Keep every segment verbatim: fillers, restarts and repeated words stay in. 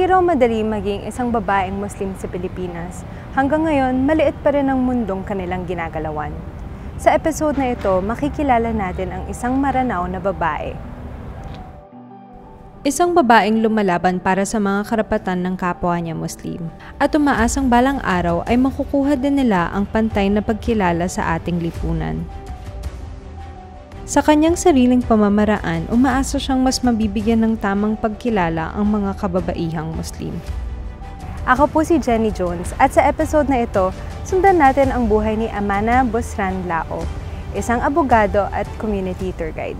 Hindi raw madali maging isang babaeng Muslim sa Pilipinas. Hanggang ngayon, maliit pa rin ang mundong kanilang ginagalawan. Sa episode na ito, makikilala natin ang isang Maranao na babae. Isang babaeng lumalaban para sa mga karapatan ng kapwa niya Muslim. At umaasang balang araw ay makukuha din nila ang pantay na pagkilala sa ating lipunan. Sa kanyang sariling pamamaraan, umaasa siyang mas mabibigyan ng tamang pagkilala ang mga kababaihang Muslim. Ako po si Jenny Jones at sa episode na ito, sundan natin ang buhay ni Amanah Busran Lao, isang abogado at community tour guide.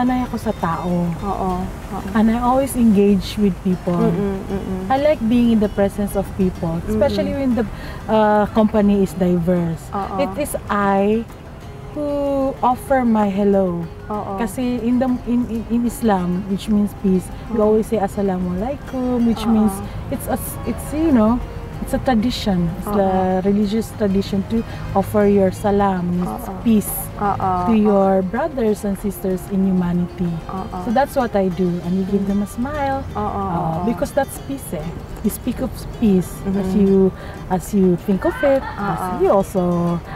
Sanay ako sa tao. Oo, oo. And I always engage with people. Mm-mm, mm-mm. I like being in the presence of people, especially Mm-mm. when the uh, company is diverse. Oo. It is I who offer my hello. Oo. Kasi in, the, in, in, in Islam, which means peace, you always say As-salamu alaikum, which Oo. means it's, a, it's, you know, it's a tradition. It's a religious tradition to offer your salam, peace. Uh -oh, to your uh -oh. brothers and sisters in humanity. Uh -oh. So that's what I do. And you give them a smile. Uh -oh. uh, because that's peace eh. You speak of peace mm -hmm. as you as you think of it. Uh -oh. As you also,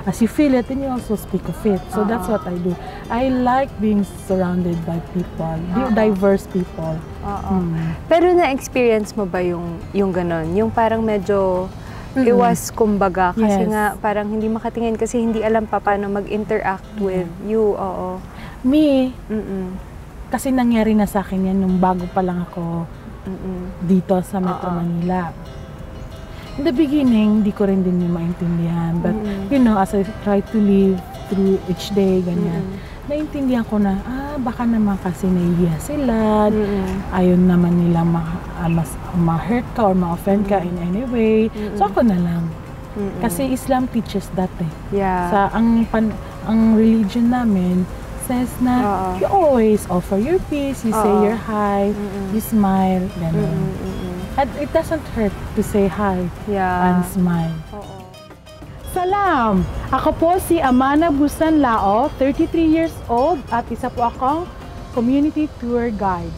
as you feel it, then you also speak of it. So uh -oh. that's what I do. I like being surrounded by people, uh -oh. diverse people. Uh -oh. mm. Pero na-experience mo ba yung, yung ganon? Yung parang medyo... Mm-hmm. Iwas kumbaga kasi yes. nga parang hindi makatingin kasi hindi alam pa paano mag-interact mm-hmm. with you. Oo. Me, Mm-mm. kasi nangyari na sa akin yan nung bago pa lang ako Mm-mm. dito sa Metro Uh-oh. Manila. In the beginning, di ko rin din yung maintindihan. But Mm-mm. you know, as I try to live through each day, ganyan. Mm-mm. Naintindihan ko na, ah, baka naman kasi nahihiya sila, mm-hmm. ayon naman nila ma, uh, mas, ma-hurt ka or ma-offend ka mm-hmm. in any way. Mm-hmm. So ako na lang. Mm-hmm. Kasi Islam teaches that eh. Yeah. Sa, ang, pan, ang religion namin says na Uh-oh. you always offer your peace, you Uh-oh. say your hi, mm-hmm. you smile, ganun. Mm-hmm. And it doesn't hurt to say hi yeah. and smile. Uh-oh. Salam! Ako po si Amanah Busran Lao, thirty-three years old at isa po akong community tour guide.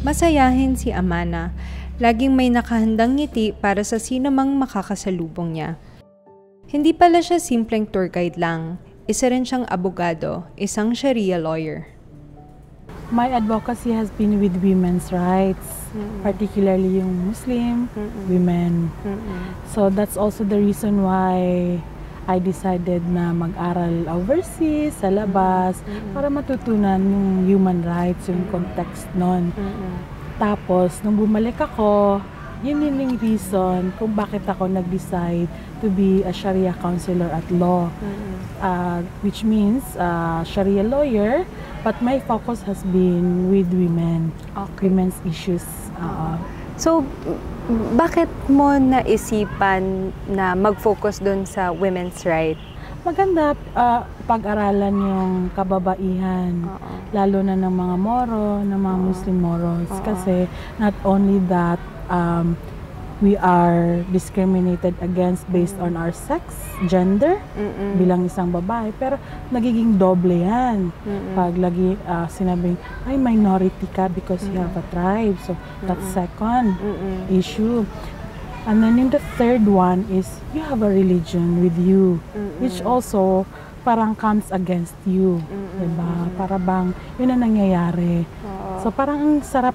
Masayahin si Amanah. Laging may nakahandang ngiti para sa sinamang makakasalubong niya. Hindi pala siya simpleng tour guide lang. Isa rin siyang abogado, isang Sharia lawyer. My advocacy has been with women's rights, mm-hmm. particularly yung Muslim Mm-mm. women. Mm-mm. So that's also the reason why I decided na mag-aral overseas, sa labas, Mm-mm. para matutunan yung human rights, yung context nun. Mm-mm. Tapos, nung bumalik ako, yun yun yung reason kung bakit ako nag-decide to be a Sharia counselor at law, Mm-mm. uh, which means uh, Sharia lawyer. But my focus has been with women, okay. women's issues. Uh, so, bakit mo naisipan na mag-focus doon sa women's rights? Maganda uh, pag-aralan yung kababaihan, uh-oh. lalo na ng mga Moro, ng mga uh-oh. Muslim Moros. Uh-oh. Kasi not only that, um, we are discriminated against based on our sex, gender, Mm-mm. bilang isang babae. Pero nagiging doble yan. Mm-mm. Pag lagi uh, sinabing, ay minority ka because Mm-mm. you have a tribe. So Mm-mm. that's second Mm-mm. issue. And then yung the third one is, you have a religion with you. Mm-mm. Which also parang comes against you. Mm-mm. Diba? Para bang yun ang nangyayari. Oo. So parang sarap.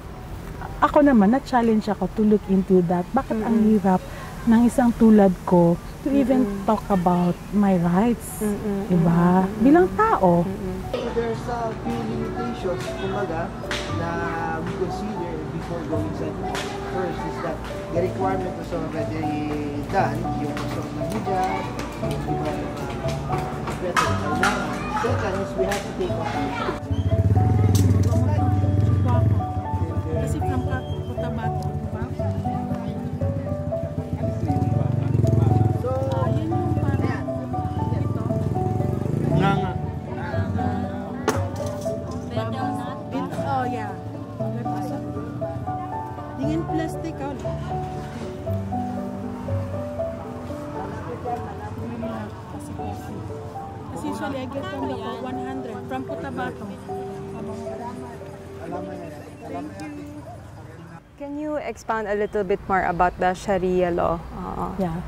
Ako naman, na-challenge ako to look into that. Bakit mm-hmm. ang hirap ng isang tulad ko to mm-mm. even talk about my rights, mm-mm. diba? Mm-mm. Bilang tao. Mm-mm. There's a few limitations, kumbaga, na we consider before going inside. First is that the requirement was already done, yung pasok ng hijab, yung iba yung better na kailangan. Second is we have to take off time. I get from the one hundred from Cotabato. Can you expound a little bit more about the Sharia law? Uh, yeah.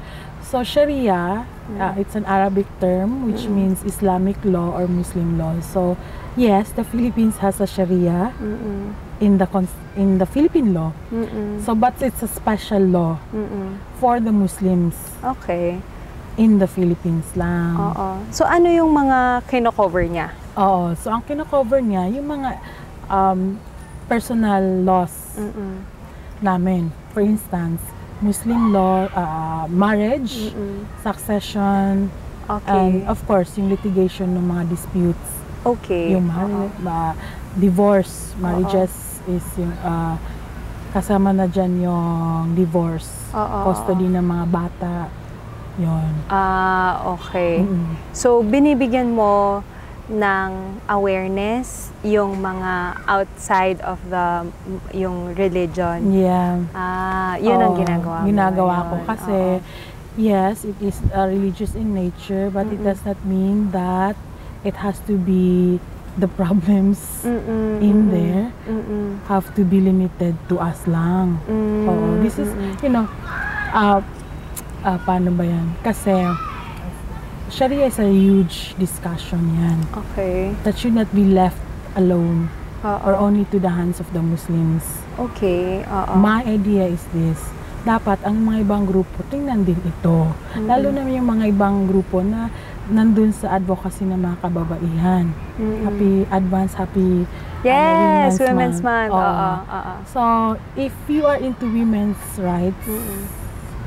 So Sharia, mm. uh, it's an Arabic term which mm. means Islamic law or Muslim law. So yes, the Philippines has a Sharia mm-mm. in the in the Philippine law. Mm-mm. So but it's a special law mm-mm. for the Muslims. Okay. In the Philippines lang. Oo. So ano yung mga kino-cover niya? Oo. So ang kino-cover niya, yung mga um, personal laws mm-mm. namin. For instance, Muslim law, uh, marriage, mm-mm. succession, okay. and of course, yung litigation ng mga disputes. Okay. Yung marriage, uh, divorce, marriages uh-oh. Is yung uh, kasama na dyan yung divorce, uh-oh. Custody ng mga bata. Yon. Ah, okay. Mm-hmm. So, binibigyan mo ng awareness yung mga outside of the yung religion. Yeah. Ah, yun oh, ang ginagawa mo. Ginagawa ko kasi, oh. yes, it is uh, religious in nature, but mm-mm. it does not mean that it has to be the problems mm-mm, in mm-mm, there mm-mm. have to be limited to us lang. Mm-mm, oh, this is, mm-mm. you know, uh, Uh, paano ba yan? Kasi Sharia is a huge discussion yan. Okay. That should not be left alone uh-oh. Or only to the hands of the Muslims. Okay. Uh-oh. My idea is this. Dapat ang mga ibang grupo, tingnan din ito. Mm-hmm. Lalo na yung mga ibang grupo na nandun sa advocacy ng mga kababaihan. Mm-hmm. Happy advance, happy yes, uh, Women's Month. Month. Uh-oh. Uh-oh. So, if you are into women's rights, mm-hmm.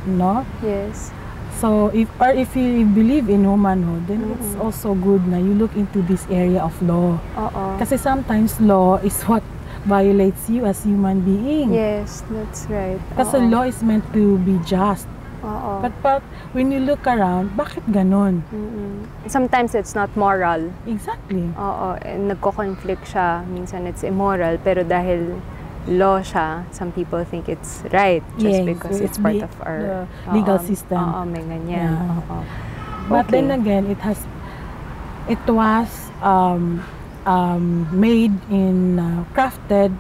no? Yes. So, if or if you believe in womanhood, then mm-hmm. it's also good na you look into this area of law. Uh-oh. Kasi sometimes law is what violates you as human being. Yes, that's right. Kasi uh-oh. Law is meant to be just. Uh-oh. But, but when you look around, bakit ganon? Mm-hmm. Sometimes it's not moral. Exactly. Oo, nagko-conflict siya. Minsan it's immoral, pero dahil law siya, some people think it's right just yes, because it's part of our uh, legal um, system. Oo, may ganyan. Yeah. Oo. But okay. then again, it has, it was um, um, made in, uh, crafted,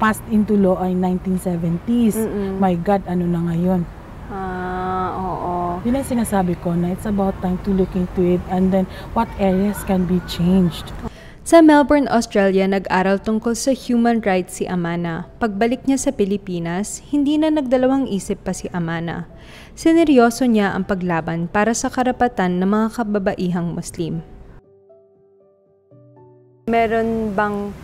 passed into law in nineteen seventies. Mm-mm. My God, ano na ngayon? Ah, uh, oo. Yun ang sinasabi ko na it's about time to look into it and then what areas can be changed. Sa Melbourne, Australia, nag-aral tungkol sa human rights si Amanah. Pagbalik niya sa Pilipinas, hindi na nagdalawang isip pa si Amanah. Sineryoso niya ang paglaban para sa karapatan ng mga kababaihang Muslim. Meron bang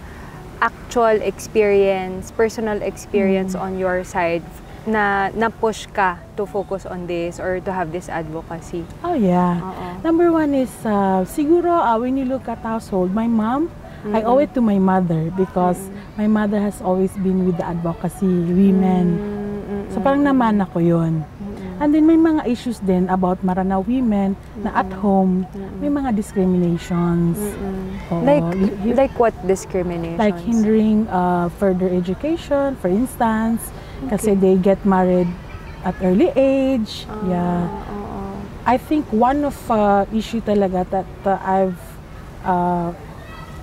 actual experience, personal experience mm. on your side na na-push ka to focus on this or to have this advocacy? Oh yeah. Uh-oh. Number one is, uh, siguro uh, when you look at household, my mom, mm-hmm. I owe it to my mother because mm-hmm. my mother has always been with the advocacy, women. Mm-hmm. So parang naman ako yun. Mm-hmm. And then may mga issues din about Maranao women mm-hmm. na at home, mm-hmm. may mga discriminations. Mm-hmm. Oo, like, like what discriminations? Like hindering uh, further education, for instance. Okay. Kasi they get married at early age. Uh, yeah. Uh, I think one of uh, issue talaga that uh, I've uh,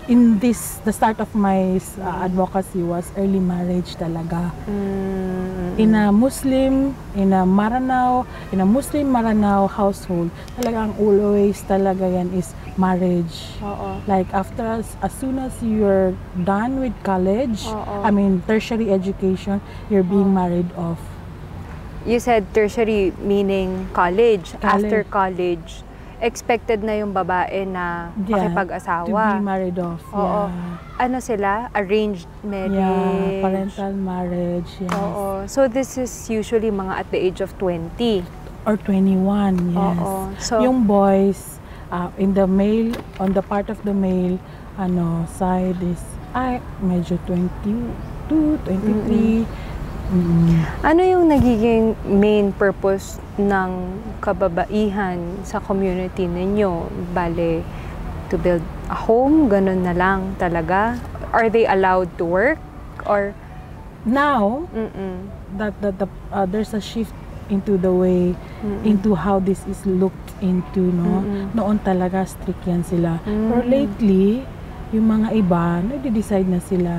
in this the start of my uh, advocacy was early marriage talaga. Mm. In a Muslim, in a Maranao, in a Muslim Maranao household, talagang always talaga yan is marriage. Uh-oh. Like after as, as soon as you're done with college, uh-oh. I mean tertiary education, you're being uh-oh. Married off. you said tertiary meaning college. college. After college, expected na yung babae na yeah, makipag-asawa. To be married off. Oo. Yeah. Ano sila? Arranged marriage. Yeah, parental marriage. Yes. Oo. So this is usually mga at the age of twenty. Or twenty-one, yes. Oo. So, yung boys, uh, in the male, on the part of the male ano, side is, ay, medyo twenty-two, twenty-three. Mm-hmm. Mm. Ano yung nagiging main purpose ng kababaihan sa community ninyo? Bale, to build a home, ganun na lang talaga? Are they allowed to work? Or now, mm-mm, that, that the, uh, there's a shift into the way, mm-mm, into how this is looked into, no? Mm-mm. Noon talaga strict yan sila. Mm-mm. Pero lately, yung mga iba, nag-decide na sila.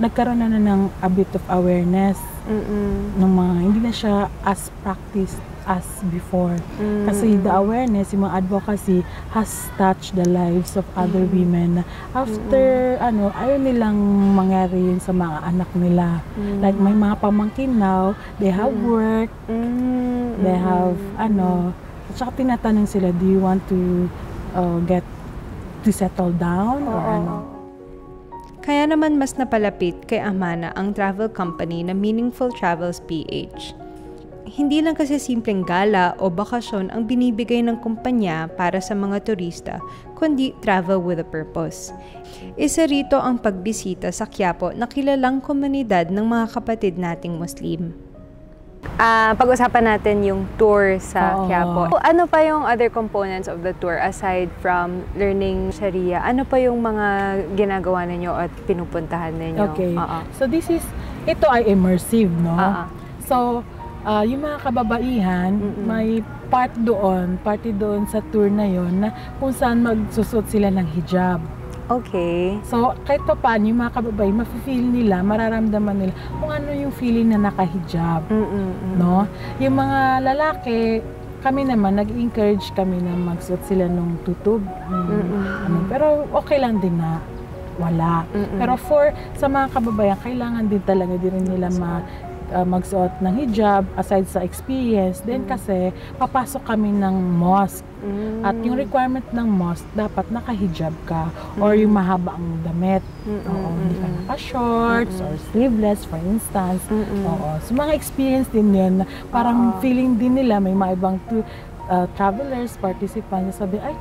Nagkaroon na, na ng a bit of awareness. Mm-mm. Ng mga, hindi na siya as practiced as before. Mm-mm. Kasi the awareness, yung mga advocacy has touched the lives of other, mm-mm, women. After, mm-mm, ano, ayaw nilang mangyari yun sa mga anak nila. Mm-mm. Like, may mga pamangkin now, they have, mm-mm, work, mm-mm, they have, ano, at saka tinatanong sila, do you want to uh, get to settle down? Oh, or ano? Oh. Kaya naman mas napalapit kay Amanah ang travel company na Meaningful Travels P H. Hindi lang kasi simpleng gala o bakasyon ang binibigay ng kumpanya para sa mga turista, kundi travel with a purpose. Isa rito ang pagbisita sa Quiapo na kilalang komunidad ng mga kapatid nating Muslim. Uh, pag-usapan natin yung tour sa oh. Quiapo. Ano pa yung other components of the tour aside from learning Sharia? Ano pa yung mga ginagawa ninyo at pinupuntahan ninyo? Okay. Uh -uh. So this is, ito ay immersive, no? Uh -uh. So, uh, yung mga kababaihan, mm -mm. may part doon, party doon sa tour na yun, na kung saan magsusot sila ng hijab. Okay. So, kahit pa paano yung mga kababay, mafe-feel nila, mararamdaman nila kung ano yung feeling na nakahijab. Mm -mm -mm. No? Yung mga lalaki, kami naman, nag-encourage kami na magsuot sila ng tutub. Mm -mm -mm. Ano, pero okay lang din na wala. Mm -mm. Pero for sa mga kababayan, kailangan din talaga din nila ma, uh, magsuot ng hijab aside sa experience. Then mm -hmm. kasi, papasok kami ng mosque. Mm. At yung requirement ng mosque, dapat nakahijab ka, mm, or yung mahaba ang damit. Mm -mm. Oo, hindi ka naka-shorts, mm -mm. or sleeveless, for instance. Mm -mm. Oo, so mga experience din yun, parang uh -oh. feeling din nila, may mga ibang to, uh, travelers, participants, sabi, ay,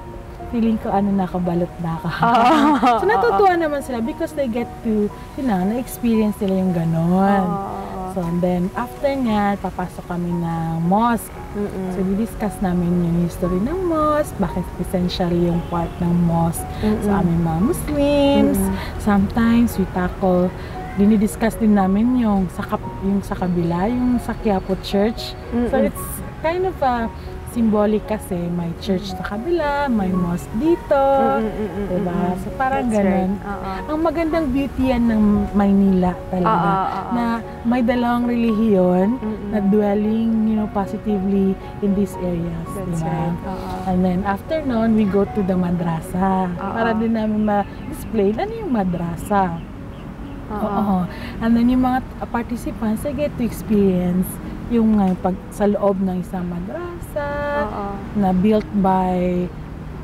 feeling ko ano, nakabalot na ka. Uh -oh. So natutuwa naman sila because they get to, you know, na-experience nila yung ganon. Uh -oh. So, and then, after nga, papasok kami ng mosque. Mm -mm. So, di-discuss namin yung history ng mosque, bakit essential yung part ng mosque, mm -mm. sa aming mga Muslims. Mm -mm. Sometimes, we tackle, dinidiscuss din namin yung sa, yung sa kabila, yung sa Quiapo Church. Mm -mm. So, it's kind of a symbolic kasi, may church sa kabila, may mosque dito, mm -mm -mm -mm -mm. diba? So, parang that's ganun. Right. Uh -oh. Ang magandang beauty yan ng Maynila talaga, uh -oh, uh -oh. na may dalawang relihiyon, mm -mm. na dwelling, you know, positively in these areas. That's right. Uh-oh. And then after noon, we go to the madrasa. Uh-oh. Para din namin ma-display, ano yung madrasa? Uh-oh. Uh-oh. And then yung mga participants, they get to experience yung uh, pag, sa loob ng isang madrasa, uh-oh, na built by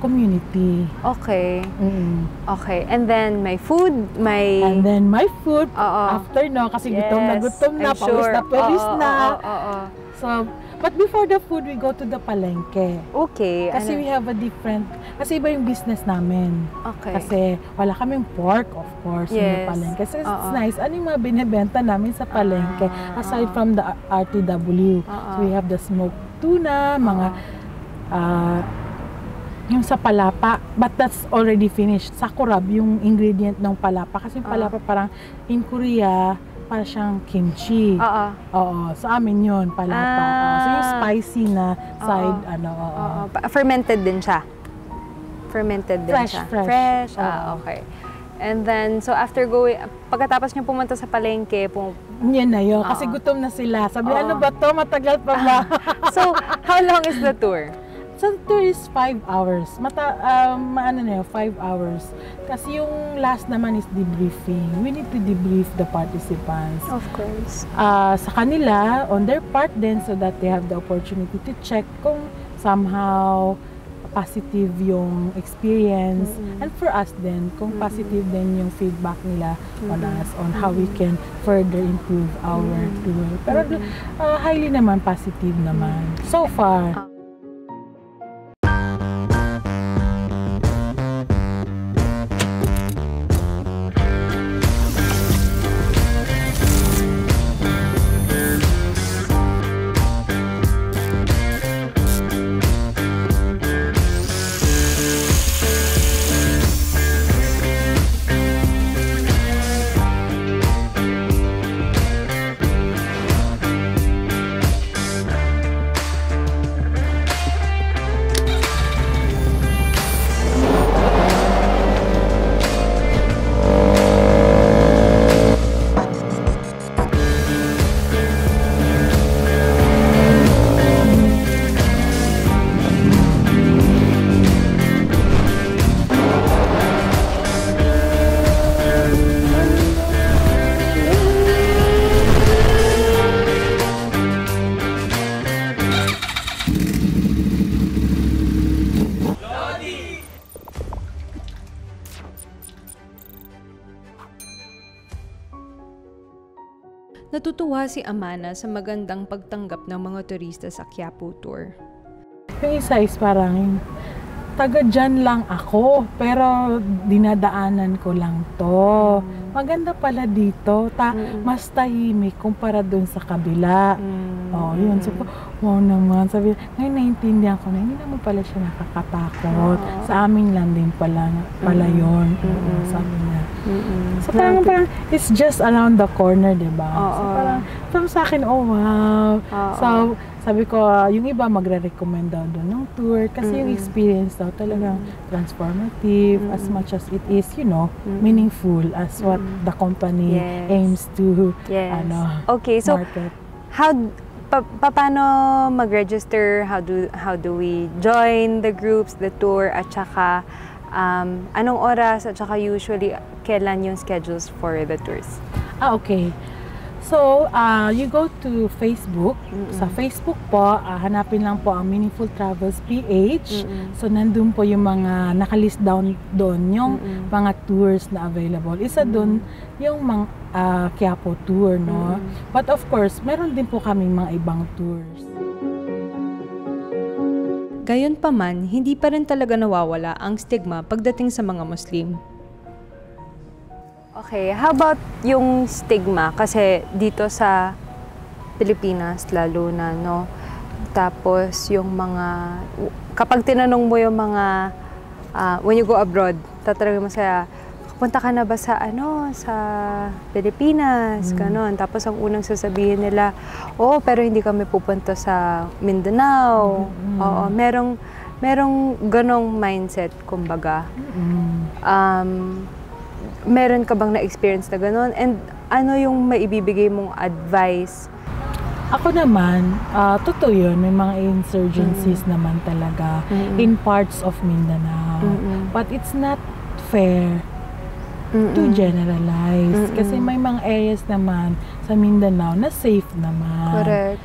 community. Okay. Mm. Okay. And then, may food, may... And then, may food. Uh-oh. After, no? Kasi yes, gutom na gutom na, sure, pawis na, pawis uh-oh, na. Uh-oh, uh-oh. So, but before the food, we go to the palengke. Okay. Kasi ano? We have a different... Kasi iba yung business namin. Okay. Kasi wala kaming pork, of course, yes, yung palengke. So, uh-oh, it's nice. Ano yung mga binibenta namin sa palengke? Uh-oh. Aside from the R T W. Uh-oh. So, we have the smoked tuna, mga... Uh, yung sa palapa, but that's already finished. Sakurab yung ingredient ng palapa. Kasi uh-huh, palapa parang in Korea, parang siyang kimchi. Uh-huh. Oo. So amin yun, palapa. Uh-huh. So yung spicy na side, uh-huh, ano. Uh-huh. Uh-huh. Fermented din siya? Fermented din fresh, siya? Fresh, fresh. Uh-huh. Ah, okay. And then, so after going, pagkatapos niyo pumunta sa palengke, pum yan na yun. Uh-huh. Kasi gutom na sila. Sabi, uh-huh, ano ba to? Matagal pa ba? So, how long is the tour? Sa tour is five hours. Mata, um, ano na yun, five hours. Kasi yung last naman is debriefing. We need to debrief the participants. Of course. Uh, sa kanila, on their part then, so that they have the opportunity to check kung somehow positive yung experience, mm-hmm. and for us then kung mm-hmm. positive din yung feedback nila mm-hmm. on us on how mm-hmm. we can further improve our mm-hmm. tour. Pero mm-hmm. uh, highly naman positive naman so far. Natutuwa si Amanah sa magandang pagtanggap ng mga turista sa Quiapo Tour. Yung isa is parang, taga dyan lang ako, pero dinadaanan ko lang to. Maganda pala dito, ta mm. mas tahimik kumpara doon sa kabila. Mm. Oh, yun. So, wow naman. Sabi, ngayon naiintindihan ko na, hindi naman pala siya nakakatakot. Oh. Sa amin lang din pala, pala yun. Mm. Mm. Sabi niya. Mm-mm. So parang, parang, it's just around the corner, diba? Oh, so parang, parang sa akin, oh wow. Oh, so, oh. sabi ko, uh, yung iba magre-recommend daw doon ng tour. Kasi mm-hmm. yung experience daw talagang mm-hmm. transformative mm-hmm. as much as it is, you know, mm-hmm. meaningful as what mm-hmm. the company yes. aims to, yes. ano, okay, so, market. How, pa paano mag-register? How do, how do we join the groups, the tour, at saka, Um, anong oras at saka usually kailan yung schedules for the tours? Ah, okay. So, uh, you go to Facebook. Mm-mm. Sa Facebook po, uh, hanapin lang po ang Meaningful Travels P H. Mm-mm. So, nandun po yung mga nakalist down doon, yung Mm-mm. mga tours na available. Isa Mm-mm. doon yung mga uh, Quiapo tour, no? Mm-mm. But of course, meron din po kaming mga ibang tours. Gayunpaman, hindi pa rin talaga nawawala ang stigma pagdating sa mga Muslim. Okay, how about yung stigma? Kasi dito sa Pilipinas, lalo na, no? Tapos yung mga, kapag tinanong mo yung mga, uh, when you go abroad, tatanungin mo sa, punta ka na ba sa, ano, sa Pilipinas? Mm. Ganon. Tapos ang unang sasabihin nila, oo, oh, pero hindi kami pupunta sa Mindanao. Mm. Oo, merong, merong ganong mindset, kumbaga. Mm-hmm. Um, meron ka bang na-experience na ganon? And ano yung maibibigay mong advice? Ako naman, uh, totoo yun, may mga insurgencies mm-hmm. naman talaga mm-hmm. in parts of Mindanao. Mm-hmm. But it's not fair mm-hmm. to generalize. Mm-hmm. Kasi may mga areas naman sa Mindanao na safe naman. Correct.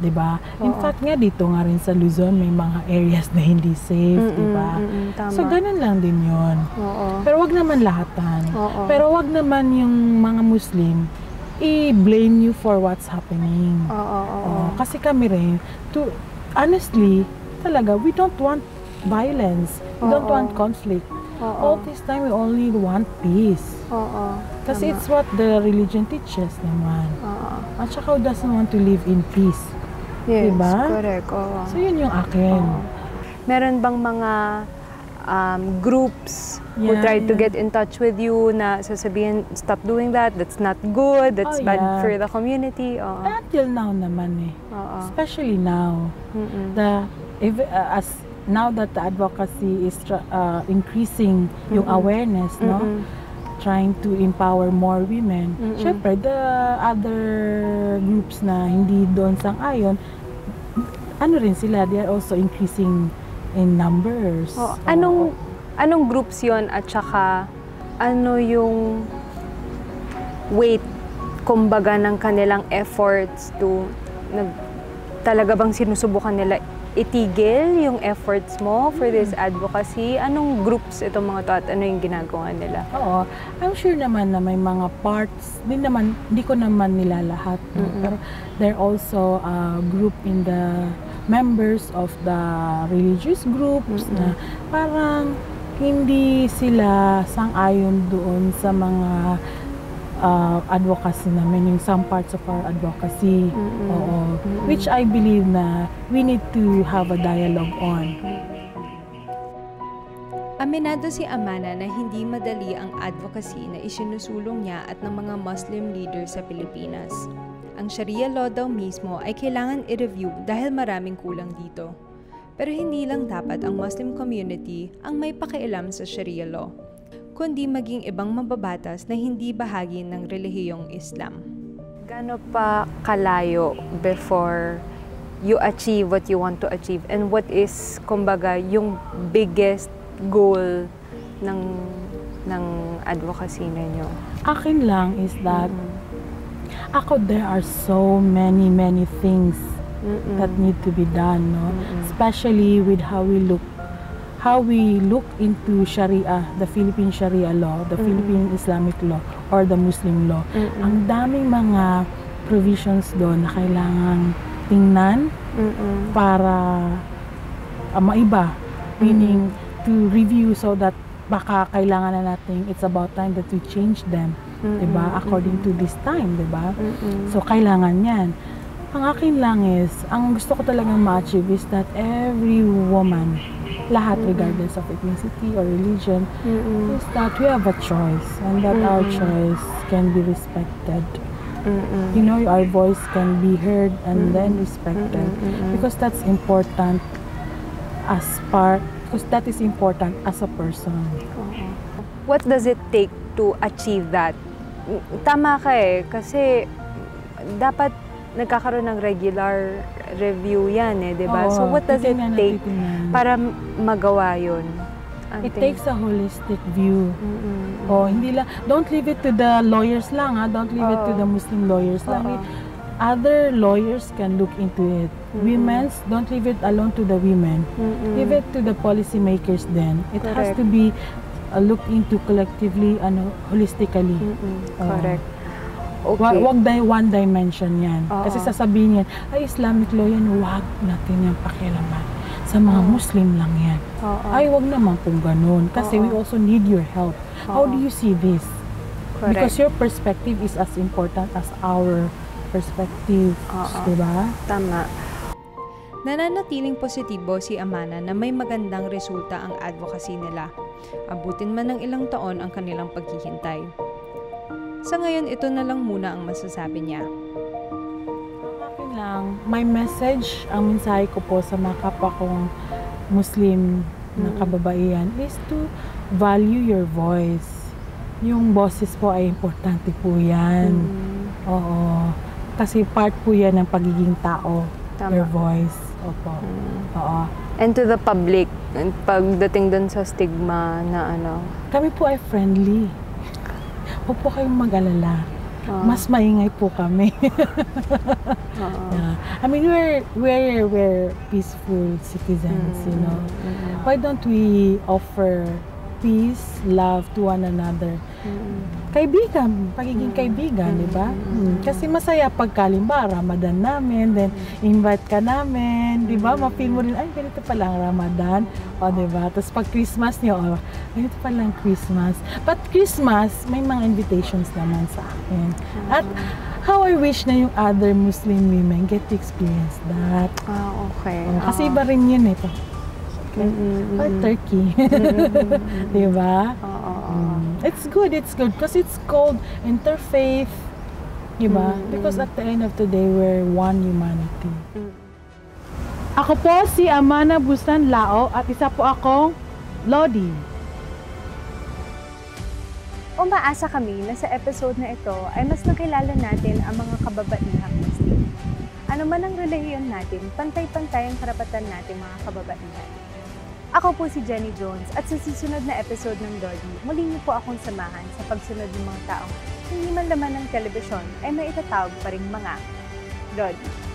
Diba? In Oo. fact nga dito nga rin sa Luzon may mga areas na hindi safe, mm-mm, diba? Mm-mm, so ganun lang din yun. Oo. Pero wag naman lahatan. Oo. Pero wag naman yung mga Muslim i-blame you for what's happening. Oo, oo, oo. Kasi kami rin, to, honestly, talaga, we don't want violence. We Oo. don't want conflict. Oo. All this time we only want peace. Oo. Kasi Tama. It's what the religion teaches naman. Oo. At saka who doesn't want to live in peace. Yes, diba? Correct. Oo. So, yun yung akin. Oo. Meron bang mga um, groups yeah, who try yeah. to get in touch with you na sasabihin, stop doing that, that's not good, that's oh, bad yeah. for the community? Oo. Until now naman eh. Oo. Especially now. Mm-mm. The, if, uh, as, now that the advocacy is uh, increasing mm-mm. yung awareness, mm-mm. no? Trying to empower more women. Mm-mm. Siyempre, the other groups na hindi doon sang-ayon, ano rin sila, they are also increasing in numbers. Oh, anong, oh. anong groups yon at saka ano yung weight, kumbaga, ng kanilang efforts to, nag, talaga bang sinusubukan nila itigil yung efforts mo for this advocacy? Anong groups itong mga to at ano yung ginagawa nila? Oo. I'm sure naman na may mga parts. Hindi naman, hindi ko naman nila lahat. No? Mm-hmm. Pero they're also a group in the members of the religious groups, mm-hmm, na parang hindi sila sang-ayon doon sa mga Uh, advocacy namin, yung some parts of our advocacy, mm-hmm, oo, mm-hmm, which I believe na we need to have a dialogue on. Aminado si Amanah na hindi madali ang advocacy na isinusulong niya at ng mga Muslim leaders sa Pilipinas. Ang Sharia law daw mismo ay kailangan i-review dahil maraming kulang dito. Pero hindi lang dapat ang Muslim community ang may pakialam sa Sharia law, kundi maging ibang mababatas na hindi bahagi ng relihiyong Islam. Gaano pa kalayo before you achieve what you want to achieve? And what is, kumbaga, yung biggest goal ng, ng advocacy ninyo? Akin lang is that, mm-hmm, ako, there are so many, many things, mm-hmm, that need to be done, no? Mm-hmm. Especially with how we look how we look into Sharia, the Philippine Sharia law, the mm-hmm. Philippine Islamic law, or the Muslim law. Mm-hmm. Ang daming mga provisions doon na kailangang tingnan, mm-hmm, para uh, maiba. Mm-hmm. Meaning, to review so that baka kailangan na natin, it's about time that we change them, mm-hmm, diba? According mm-hmm. to this time, diba? Mm-hmm. So, kailangan yan. Ang akin lang is, ang gusto ko talagang ma-achieve is that every woman, lahat, mm-hmm, regardless of ethnicity or religion, mm-hmm, is that we have a choice and that mm-hmm. our choice can be respected. Mm-hmm. You know, our voice can be heard and mm-hmm. then respected, mm-hmm, because that's important as part, because that is important as a person. Okay. What does it take to achieve that? Tama ka eh, kasi dapat nagkakaroon ng regular review yan eh, di ba? So what does it take para magawa yun? It takes a holistic view. Mm-hmm. Oh, hindi lang, don't leave it to the lawyers lang, ha? Don't leave oh. it to the Muslim lawyers lang. Uh-oh. Other lawyers can look into it. Mm-hmm. Women's, don't leave it alone to the women. Mm-hmm. Leave it to the policymakers then. It Correct. Has to be uh, looked into collectively and holistically. Mm-hmm. uh, Correct. Okay. Wag day one dimension yan. Uh-huh. Kasi sasabihin yan, ay Islamic law yan, wag natin yung pakialaman. Sa mga uh-huh. Muslim lang yan. Uh-huh. Ay wag naman kung ganun. Kasi uh-huh. we also need your help. Uh-huh. How do you see this? Correct. Because your perspective is as important as our perspective. Uh-huh. Diba? Tama. Nananatiling positibo si Amanah na may magandang resulta ang advocacy nila. Abutin man ng ilang taon ang kanilang paghihintay. Sa ngayon, ito na lang muna ang masasabi niya. Akin lang, my message, ang mensahe ko po sa mga kapwa kong Muslim na kababaihan is to value your voice. Yung boses po ay importante po yan. Mm. Oo. Kasi part po yan ng pagiging tao. Tama. Your voice. Opo. Mm. Oo. And to the public, pagdating dun sa stigma na ano? Kami po ay friendly. Huwag po kayong mag-alala. Uh-huh. Mas maingay po kami. Uh-huh. Yeah. I mean, we're, we're, we're peaceful citizens, mm-hmm, you know. Mm-hmm. Why don't we offer peace, love to one another? Mm-hmm. Kaibigan, pagiging kaibigan, mm-hmm, di ba? Mm-hmm. Kasi masaya pagkalimba, Ramadan namin, then invite ka namin, di ba? Ma-feel mo rin, ay, ganito pala ang Ramadan. O, di ba? Tapos pag Christmas niyo, oh, ganito pala ang Christmas. But Christmas, may mga invitations naman sa akin. At how I wish na yung other Muslim women get to experience that. Ah, okay. O, kasi iba rin yun eh. Okay. Mm-hmm. Or Turkey. Mm-hmm. Di ba? Oo. Mm. It's good, it's good. Because it's called interfaith. Diba? Mm-hmm. Because at the end of the day, we're one humanity. Mm. Ako po si Amanah Busran Lao at isa po akong Lodi. Umaasa kami na sa episode na ito ay mas nakilala natin ang mga kababaihang Muslim. Ano man ang relihiyon natin, pantay-pantay ang karapatan natin mga kababaihan. Ako po si Jenny Jones at sa susunod na episode ng LODI, muli niyo po akong samahan sa pagsunod ng mga taong hindi man laman ng telebisyon ay maitatawag pa ring mga LODI.